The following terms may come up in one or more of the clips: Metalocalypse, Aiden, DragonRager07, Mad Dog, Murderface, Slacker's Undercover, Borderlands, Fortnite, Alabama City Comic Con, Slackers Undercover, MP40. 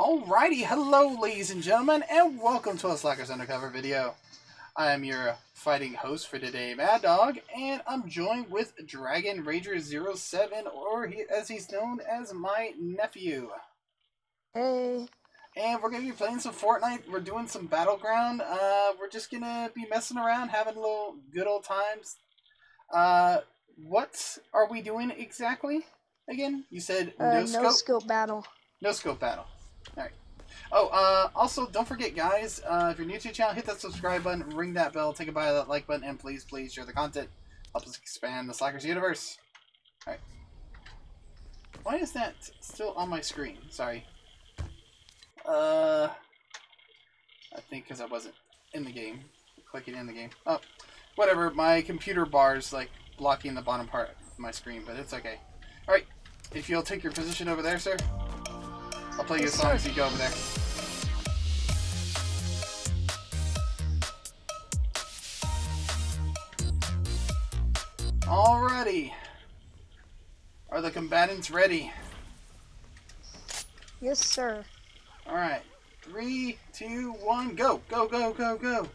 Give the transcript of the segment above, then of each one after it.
Alrighty, hello ladies and gentlemen, and welcome to a Slacker's Undercover video. I am your fighting host for today, Mad Dog, and I'm joined with DragonRager07, or as he's known as my nephew. Hey. And we're going to be playing some Fortnite. We're doing some Battleground. We're just going to be messing around, having a little good old times. What are we doing exactly? Again, you said no scope? No scope battle. No scope battle. Alright. Oh, also, don't forget, guys, if you're new to the channel, hit that subscribe button, ring that bell, take a bite of that like button, and please, please share the content. Help us expand the Slackers universe. Alright. Why is that still on my screen? Sorry. I think because I wasn't in the game. Clicking in the game. Oh, whatever. My computer bar's, like, blocking the bottom part of my screen, but it's okay. Alright. If you'll take your position over there, sir. I'll play you a song as you go over there. Alrighty. Are the combatants ready? Yes, sir. Alright. 3, 2, 1, go! Go, go, go, go!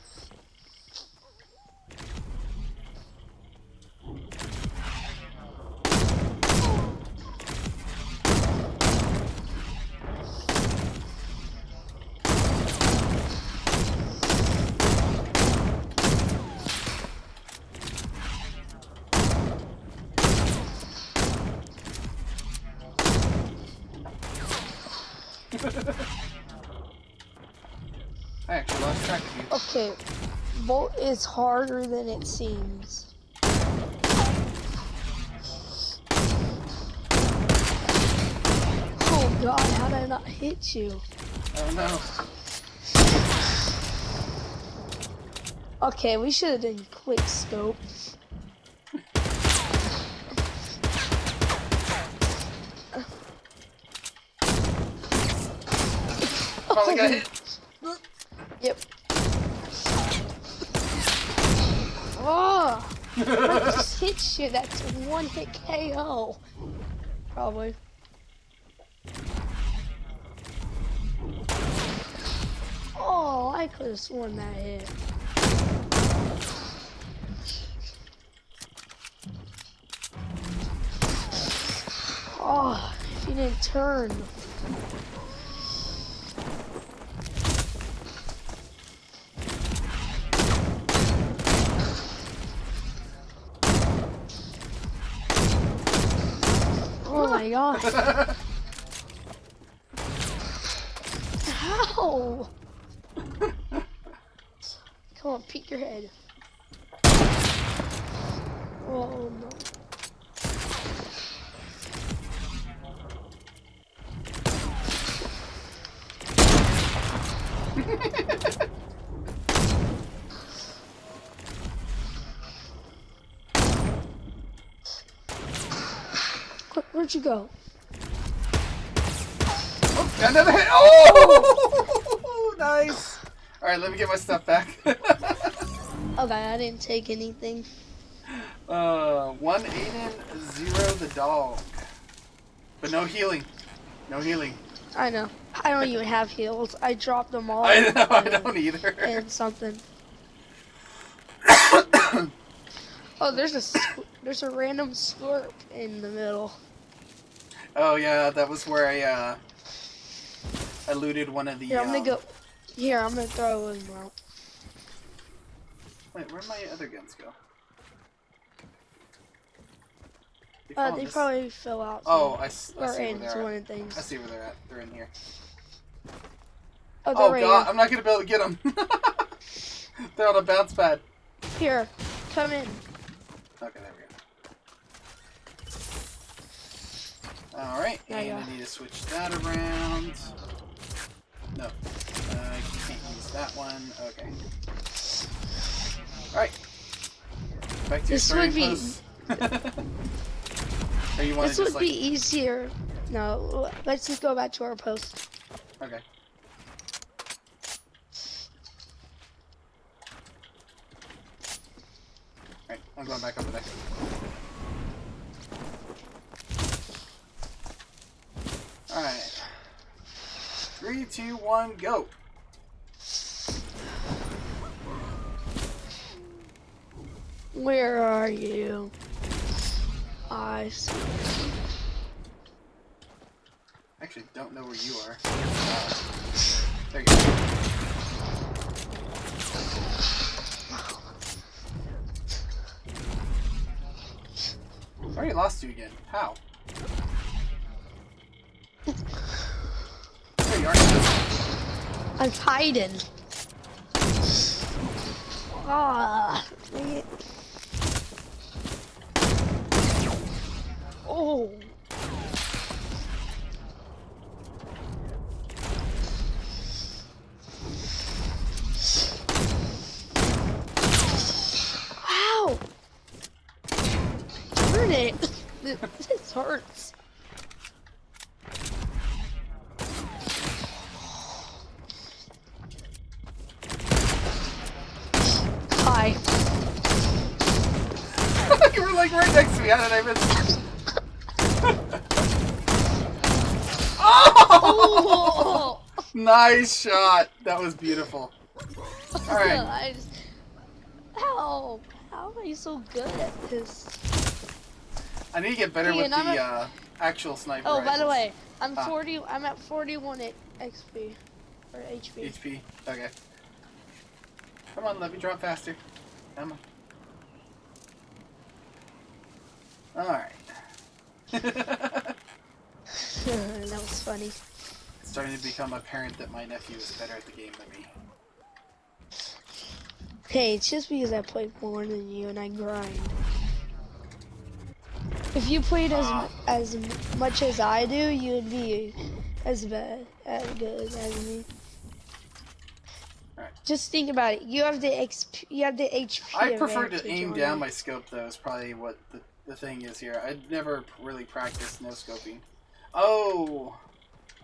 I actually lost track of you. Okay, Volt is harder than it seems. Oh god, how did I not hit you? Oh no. Okay, we should have done quick scope. Probably got hit. Yep. Oh! I just hit you. That's one hit KO. Probably. Oh, I could have sworn that hit. Oh, if you didn't turn. Oh my gosh. Ow! Come on, peek your head. Oh no. Where'd you go? Oh, got another hit! Oh! Nice! Alright, let me get my stuff back. Okay, I didn't take anything. 1 Aiden, 0 the dog. But no healing. No healing. I know. I don't even have heals. I dropped them all. I know, I don't either. And something. Oh, there's a random slurp in the middle. Oh yeah, that was where I eluded one of the. Yeah, I'm gonna go. Here, I'm gonna throw him out. Wait, where'd my other guns go? They probably fell out. Oh, I see where they're at. I see where they're at. They're in here. Oh, oh god, I'm not gonna be able to get them. They're on a bounce pad. Here, come in. Okay, there we go. Alright, and I need to switch that around. No, I can't use that one. Okay. Alright. Back to this your starting post. This would be easier. No, let's just go back to our post. Okay. Alright, I'm going back over there. 3, 2, 1, go. Where are you? I see. Actually, don't know where you are. There you go. I already lost you again. How? There you are. I'm hiding. Ah, dang it. Oh. Wow. Burn it. This hurts. Hi. You were like right next to me. How did I miss? Oh! Nice shot. That was beautiful. All right. I just, how am I so good at this? I need to get better with the actual sniper. Oh, by the way, I'm 40. I'm at 41 XP or HP. HP. Okay. Come on, let me drop faster. Come on. All right. That was funny. It's starting to become apparent that my nephew is better at the game than me. Hey, it's just because I played more than you and I grind. If you played as much as I do, you'd be as bad as good as me. Right. Just think about it. You have the XP. You have the HP. I prefer to aim down my scope, though. Is probably what the thing is here. I'd never really practiced no scoping. Oh,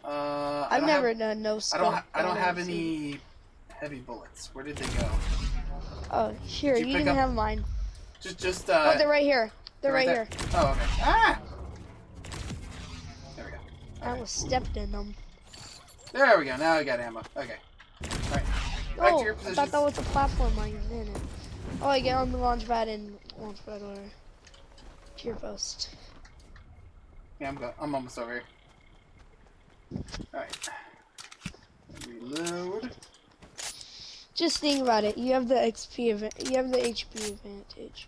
I've never done no scoping. I don't have any heavy bullets. Where did they go? Oh, here. You can have mine. Just. Oh, they're right here. They're right here. Oh, okay. Ah! There we go. I was stepped in them. There we go. Now I got ammo. Okay. All right. Back to your position. I thought that was a platform. I was in it. Oh, I get on the launch pad and launch pad over. Your post. Yeah, I'm almost over here. Alright. Reload. Just think about it. You have the HP advantage.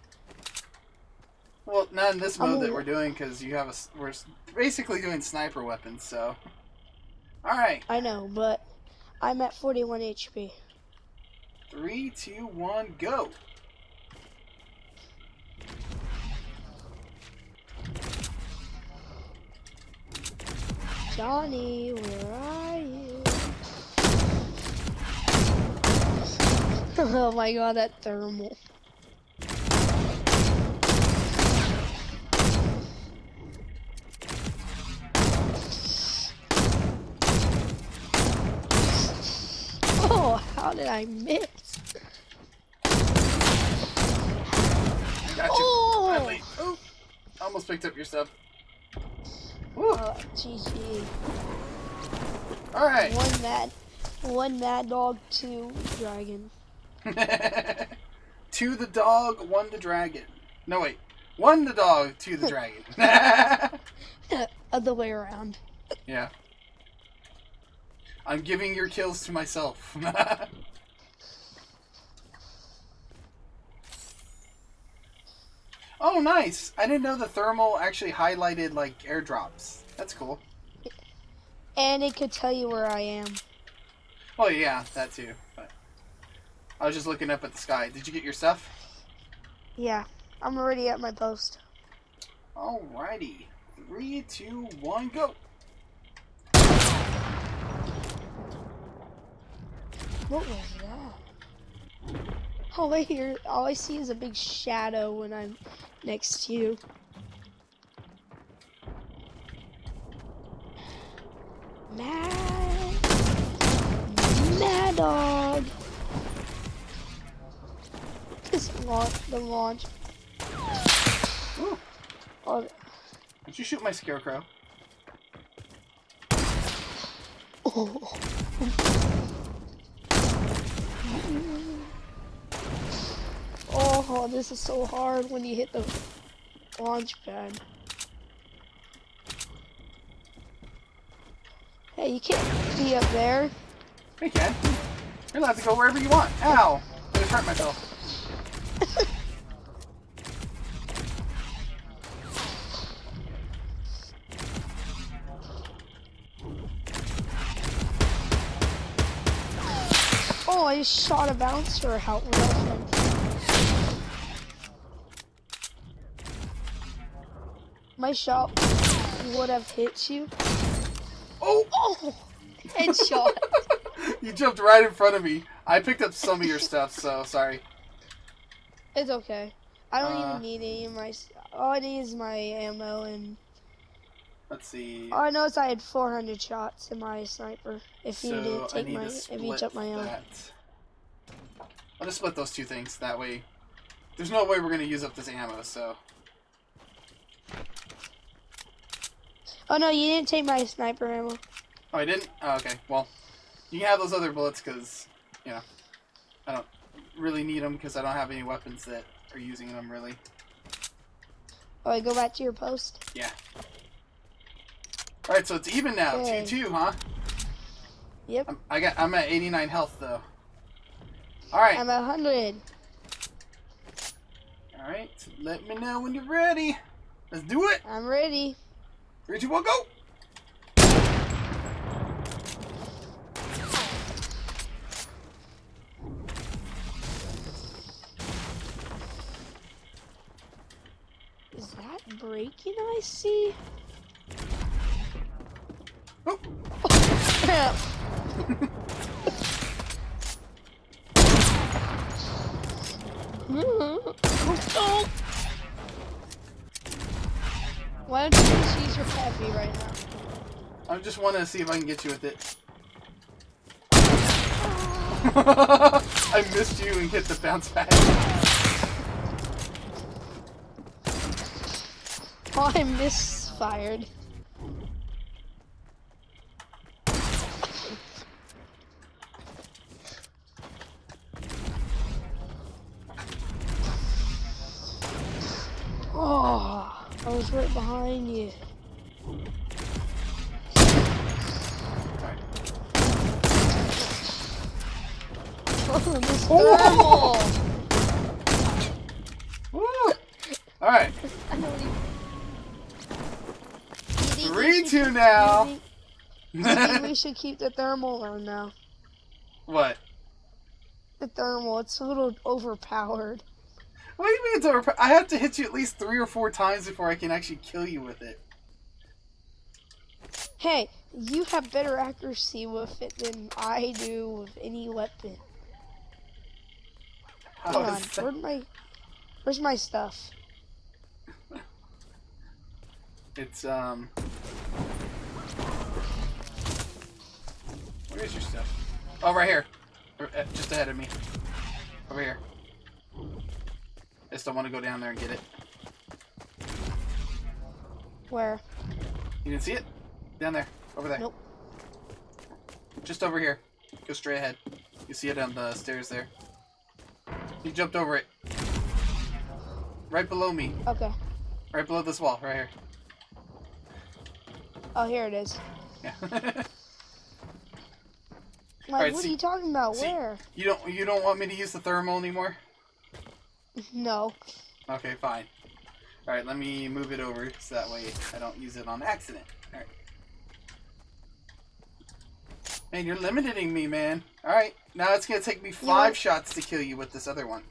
Well, not in this mode that we're doing, because you have we're basically doing sniper weapons, so. Alright. I know, but I'm at 41 HP. 3, 2, 1, go! Johnny, where are you? Oh my god, that thermal. Oh, how did I miss? Gotcha. Oh! Oh, almost picked up your stuff. Woo. Oh, GG. Alright. One mad dog, 2 dragon. 2 the dog, 1 the dragon. No, wait. 1 the dog, 2 the dragon. Other way around. Yeah. I'm giving your kills to myself. Oh, nice! I didn't know the thermal actually highlighted, like, airdrops. That's cool. And it could tell you where I am. Oh, yeah, that too. But I was just looking up at the sky. Did you get your stuff? Yeah, I'm already at my post. Alrighty. 3, 2, 1, go! What was that? All I see is a big shadow when I'm next to you. Mad dog. The launch. Ooh. Did you shoot my scarecrow? Oh, this is so hard when you hit the launch pad. Hey, you can't be up there. You can. You're allowed to go wherever you want. Ow! I just hurt myself. Oh, I just shot a bouncer out with him. My shot would have hit you. Oh! Oh! Headshot. You jumped right in front of me. I picked up some of your stuff, so sorry. It's okay. I don't even need any of my. All I need is my ammo and. Let's see. All I noticed I had 400 shots in my sniper. If you didn't take my, if you took my ammo. I'll just split those two things. That way, there's no way we're gonna use up this ammo. So. Oh no, you didn't take my sniper ammo. Oh, I didn't? Oh, okay. Well. You can have those other bullets because, you know, I don't really need them because I don't have any weapons that are using them really. Oh, I go back to your post? Yeah. Alright, so it's even now. 2-2, huh? Yep. I'm at 89 health, though. Alright. I'm at 100. Alright, so let me know when you're ready. Let's do it. I'm ready. 3, 2, 1, go! Breaking, I see. Oh. Oh, crap. Oh. Why don't you just use your heavy right now? I just want to see if I can get you with it. I missed you and hit the bounce back. Oh, I misfired. Oh, I was right behind you. Oh, this thermal! All right. 3-2 now. Maybe we should keep the thermal on now. What? The thermal. It's a little overpowered. What do you mean it's overpowered? I have to hit you at least 3 or 4 times before I can actually kill you with it. Hey, you have better accuracy with it than I do with any weapon. Hold on. Where's my stuff? It's, where is your stuff? Oh, right here. Just ahead of me. Over here. I just don't want to go down there and get it. Where? You didn't see it? Down there. Over there. Nope. Just over here. Go straight ahead. You see it on the stairs there. You jumped over it. Right below me. Okay. Right below this wall. Right here. Oh, here it is. Yeah. Like, right, what are you talking about? Where? You don't want me to use the thermal anymore? No. Okay, fine. All right, let me move it over so that way I don't use it on accident. All right. Man, you're limiting me, man. All right, now it's gonna take me 5 shots to kill you with this other one.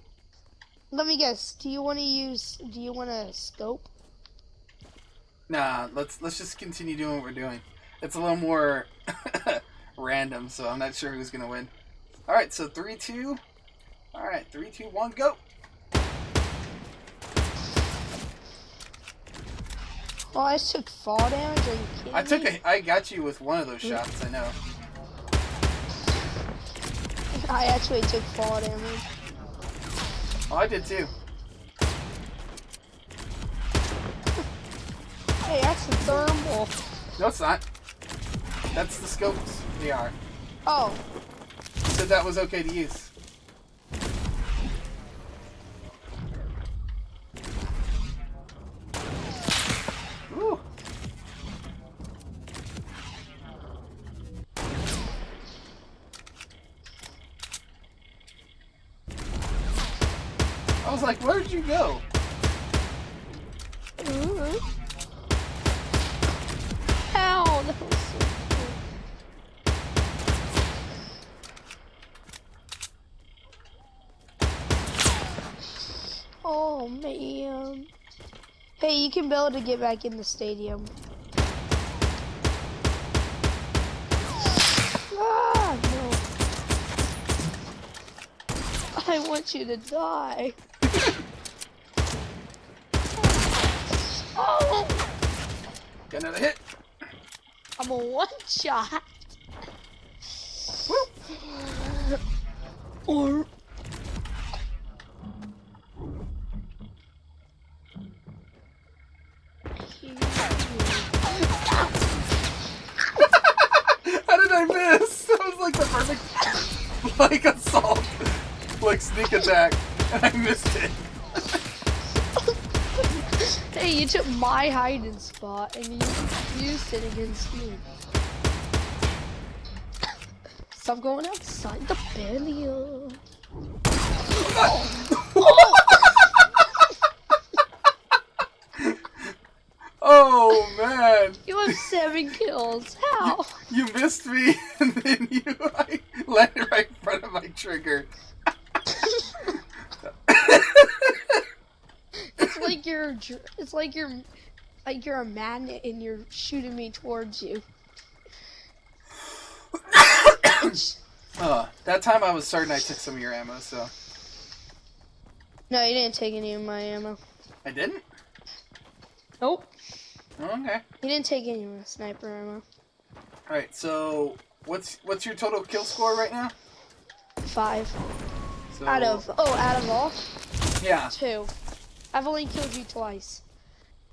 Let me guess. Do you want to scope? Nah, let's just continue doing what we're doing. It's a little more random, so I'm not sure who's gonna win. All right, so 3-2. All right, 3, 2, 1, go. Oh, I took fall damage. Are you kidding me? I got you with one of those shots. I know. I actually took fall damage. Oh, I did too. Hey, that's a thermal. No, it's not. That's the scoped VR. Oh. You said that was okay to use. Ooh. I was like, where'd you go? Hey, you can be able to get back in the stadium. Ah, no. I want you to die. Oh! Got another hit. I'm a one-shot. Or... like assault, like sneak attack, and I missed it. Hey, you took my hiding spot and you used it against me. Stop going outside the barrier. Oh. Oh. Oh man! You have 7 kills. How? You missed me, and then you like landed right in front of my trigger. It's like you're a magnet and you're shooting me towards you. That time I was certain I took some of your ammo, so. No, you didn't take any of my ammo. I didn't? Nope. Oh, okay. You didn't take any of my sniper ammo. Alright, so what's your total kill score right now? 5. So, out of all? Yeah. 2. I've only killed you twice.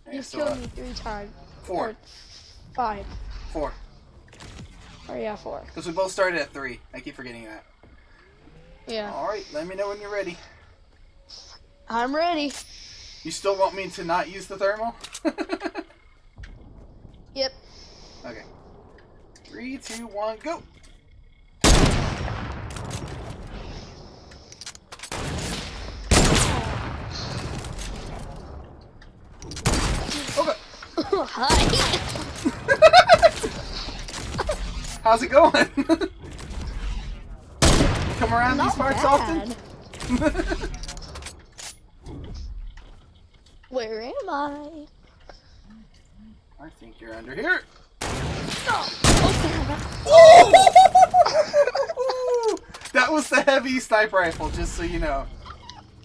Okay, you've killed me 3 times. 4. Or 5. 4. Oh yeah, 4. Because we both started at 3. I keep forgetting that. Yeah. Alright, let me know when you're ready. I'm ready. You still want me to not use the thermal? Yep. Okay. 3, 2, 1, go! Okay. Hi. How's it going? Come around these parts often? Where am I? I think you're under here. Oh. That was the heavy sniper rifle, just so you know.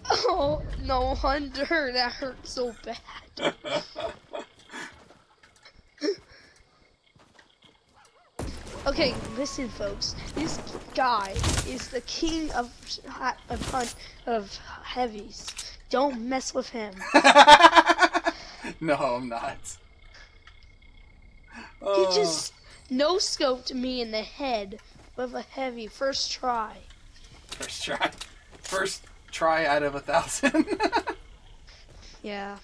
Oh, no wonder that hurt so bad. Okay, listen, folks. This guy is the king of heavies. Don't mess with him. No, I'm not. He just no-scoped me in the head with a heavy first try. First try? First try out of 1,000? Yeah.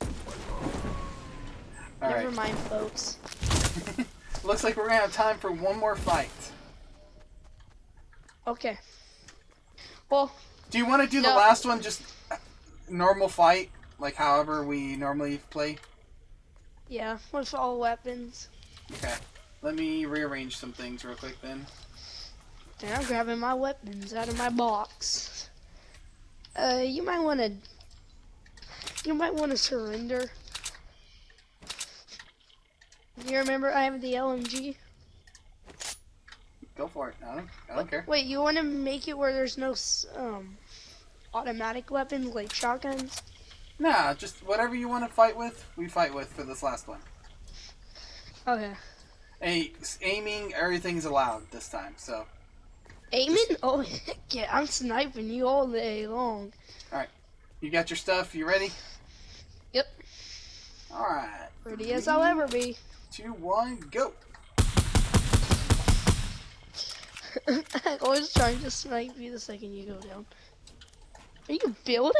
All Never right. mind, folks. Looks like we're going to have time for one more fight. Okay. Well... Do you want to do the last one just normal fight? Like however we normally play? Yeah, with all weapons. Okay, let me rearrange some things real quick then. Then I'm grabbing my weapons out of my box. You might wanna surrender. You remember I have the LMG? Go for it. I don't care. Wait, you wanna make it where there's no automatic weapons like shotguns? Nah, just whatever you want to fight with, we fight with for this last one. Okay. Hey, aiming, everything's allowed this time, so. Aiming? Just... Oh, yeah, I'm sniping you all day long. Alright. You got your stuff? You ready? Yep. Alright. Ready as I'll ever be. 2, 1, go! I was trying to snipe you the second you go down. Are you building?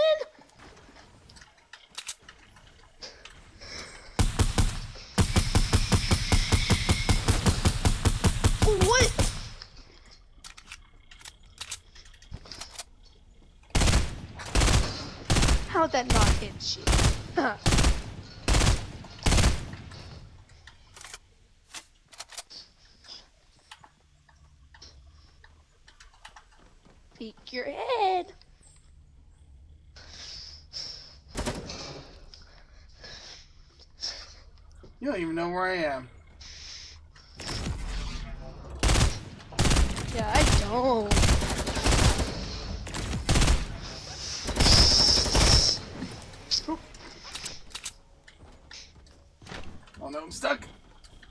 What? How'd that not hit you? Peek your head. You don't even know where I am. Yeah, I don't. Oh no, I'm stuck.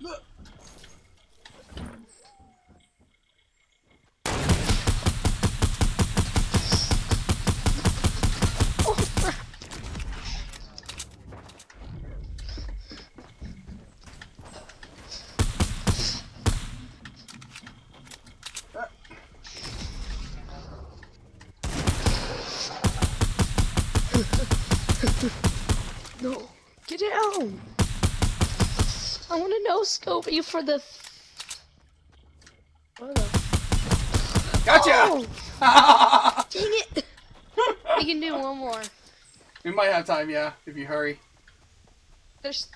Look. No, get down! I want to no scope you for the. Gotcha! Oh! Dang it! We can do one more. We might have time, yeah, if you hurry. There's,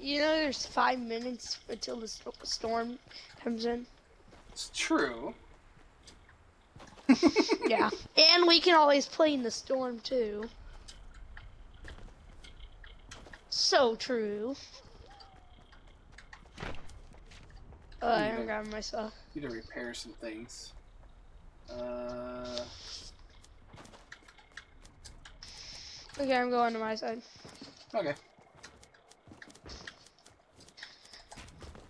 you know, there's 5 minutes until the storm comes in. It's true. Yeah, and we can always play in the storm too. So true. I'm grabbing myself. Need to repair some things. Okay, I'm going to my side. Okay.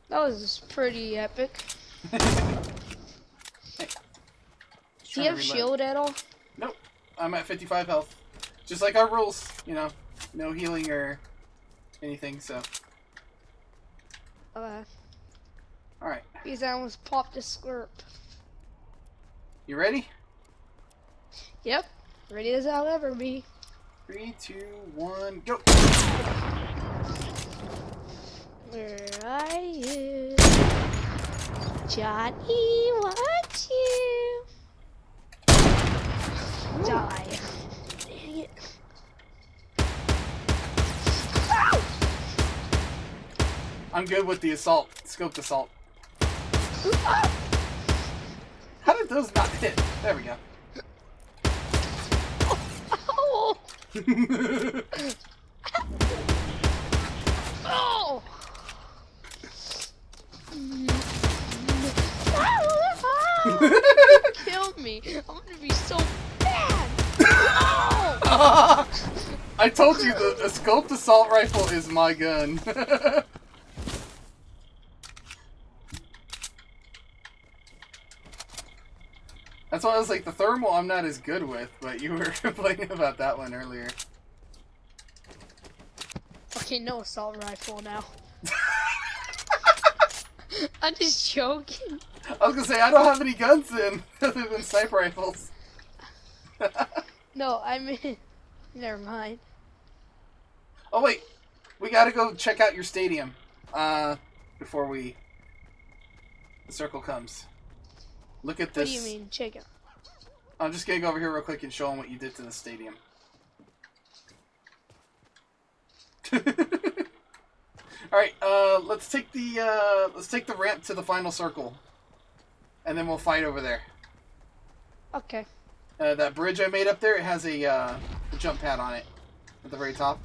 That was pretty epic. Hey, do you have shield at all? Nope. I'm at 55 health. Just like our rules, you know. No healing or anything, so. Alright. Because I almost popped a squirp. You ready? Yep. Ready as I'll ever be. 3, 2, 1, go! Where are you? Johnny, watch you! Ooh. Die. Dang it. I'm good with the assault, scoped assault. How did those not hit? There we go. Oh! Oh! You killed me. I'm gonna be so bad. Oh! I told you the scoped assault rifle is my gun. That's why I was like, the thermal I'm not as good with, but you were complaining about that one earlier. Okay, no assault rifle now. I'm just joking. I was gonna say, I don't have any guns then, other than sniper rifles. No, I mean, never mind. Oh wait, we gotta go check out your stadium, before the circle comes. Look at this. What do you mean, check it? I'm just gonna go over here real quick and show them what you did to the stadium. Alright, let's take the ramp to the final circle. And then we'll fight over there. Okay. That bridge I made up there, it has a jump pad on it. At the very top.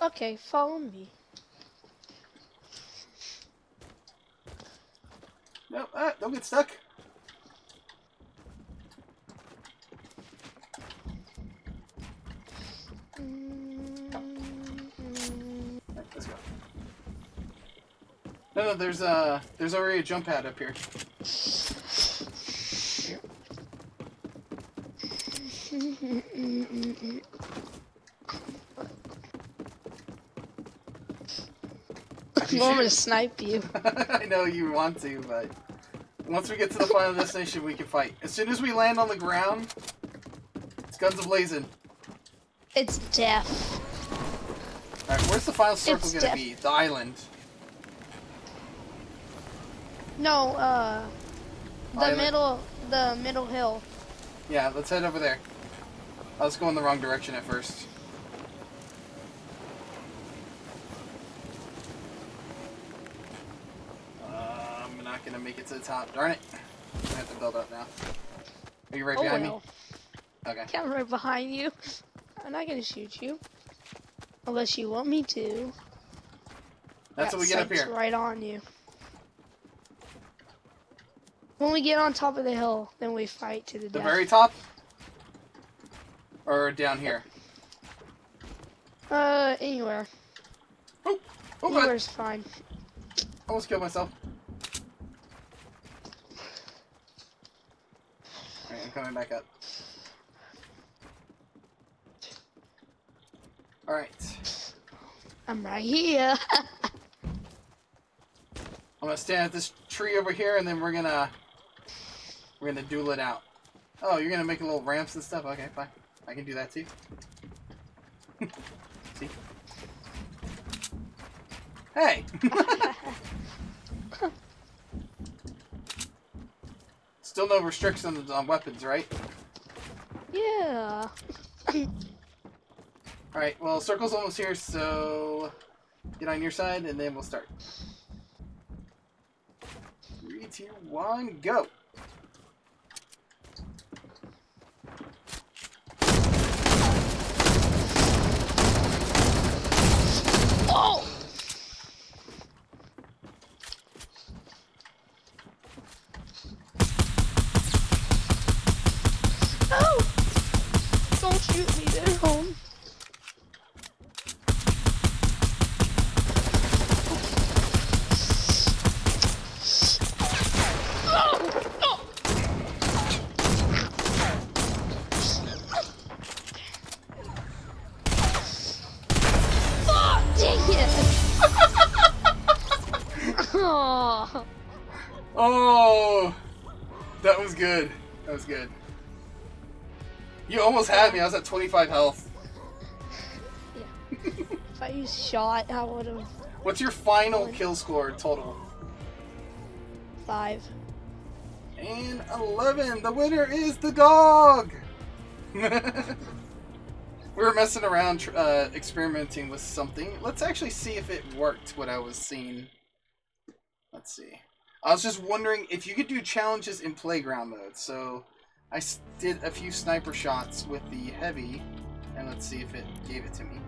Okay, follow me. No, don't get stuck. Right, let's go. No, there's already a jump pad up here. I'm going to snipe you. I know you want to, but Once we get to the final destination, we can fight. As soon as we land on the ground, it's guns a-blazing. It's death. Alright, where's the final circle gonna be? The island. No, the middle hill. Yeah, let's head over there. I was going the wrong direction at first. I'm not gonna make it to the top. Darn it! I have to build up now. Are you right behind me? Okay. Yeah, I'm right behind you. I'm not gonna shoot you, unless you want me to. That's what we get up here. Right on you. When we get on top of the hill, then we fight to the death. The very top? Or down here? Anywhere. Oh, oh God. Anywhere's fine. Almost killed myself. Alright, I'm coming back up. Alright. I'm right here. I'm gonna stand at this tree over here and then we're gonna duel it out. Oh, you're gonna make little ramps and stuff? Okay, fine. I can do that too. See? Hey! Still no restrictions on weapons, right? Yeah. Alright, well, circle's almost here, so get on your side and then we'll start. 3, 2, 1, go! Good. You almost had me. I was at 25 health. Yeah. If I used shot, I would have. What's your final kill score total? 5. And 11. The winner is the dog. We were messing around, experimenting with something. Let's actually see if it worked. What I was seeing. Let's see. I was just wondering if you could do challenges in playground mode. So I did a few sniper shots with the heavy, and let's see if it gave it to me.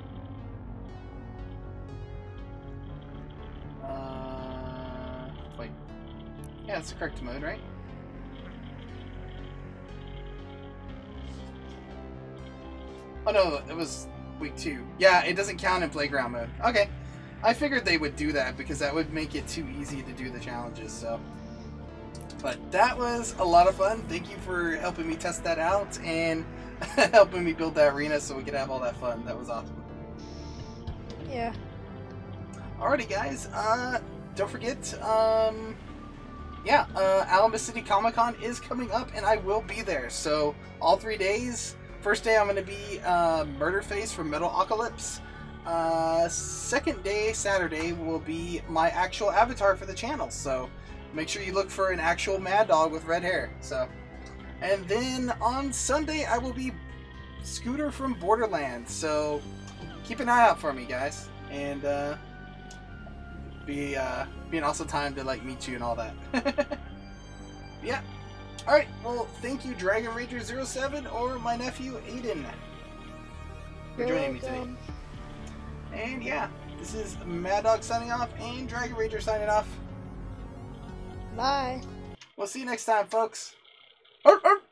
Wait. Yeah, that's the correct mode, right? Oh no, it was week 2. Yeah, it doesn't count in playground mode. Okay. I figured they would do that because that would make it too easy to do the challenges, so. But that was a lot of fun. Thank you for helping me test that out and helping me build that arena so we could have all that fun. That was awesome. Yeah. Alrighty, guys. Don't forget, Alabama City Comic Con is coming up and I will be there. So, all 3 days. First day, I'm going to be Murderface from Metalocalypse. Second day, Saturday, will be my actual avatar for the channel, so make sure you look for an actual Mad Dog with red hair. So, and then on Sunday I will be Scooter from Borderlands, so keep an eye out for me, guys, and be an awesome time to like meet you and all that. Yeah. Alright, well, thank you DragonRager07 or my nephew Aiden for joining me today. And yeah, this is Mad Dog signing off and Dragon Rager signing off. Bye. We'll see you next time, folks. Arf, arf.